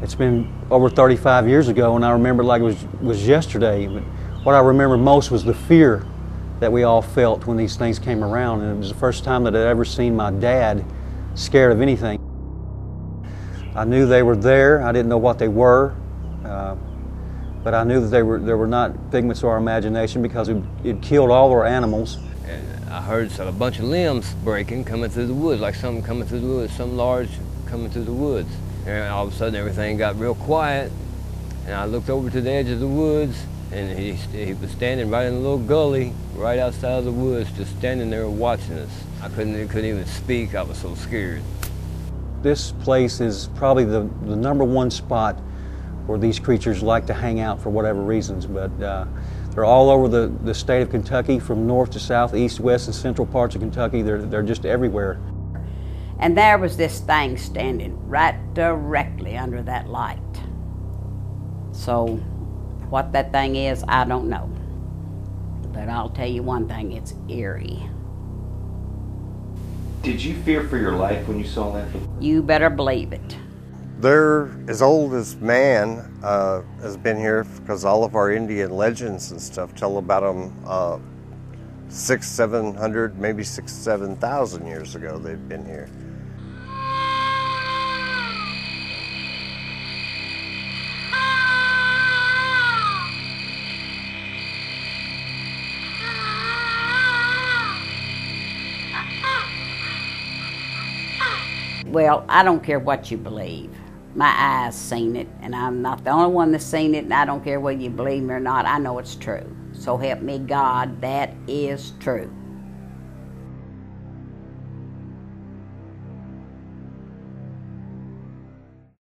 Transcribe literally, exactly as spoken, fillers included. It's been over thirty-five years ago, and I remember like it was, was yesterday. But what I remember most was the fear that we all felt when these things came around, and it was the first time that I'd ever seen my dad scared of anything. I knew they were there. I didn't know what they were, uh, but I knew that they were, they were not figments of our imagination because it, it killed all our animals. And I heard a bunch of limbs breaking, coming through the woods, like something coming through the woods, something large coming through the woods. And all of a sudden everything got real quiet, and I looked over to the edge of the woods, and he, he was standing right in a little gully right outside of the woods, just standing there watching us. I couldn't, couldn't even speak. I was so scared. This place is probably the, the number one spot where these creatures like to hang out for whatever reasons, but uh, they're all over the, the state of Kentucky, from north to south, east, west, and central parts of Kentucky. They're, they're just everywhere. And there was this thing standing right directly under that light. So what that thing is, I don't know. But I'll tell you one thing, it's eerie. Did you fear for your life when you saw that? You better believe it. They're as old as man uh, has been here, because all of our Indian legends and stuff tell about them. Uh, six, seven hundred, maybe six, seven thousand years ago they've been here. Well, I don't care what you believe. My eyes seen it, and I'm not the only one that's seen it, and I don't care whether you believe me or not, I know it's true. So help me God, that is true.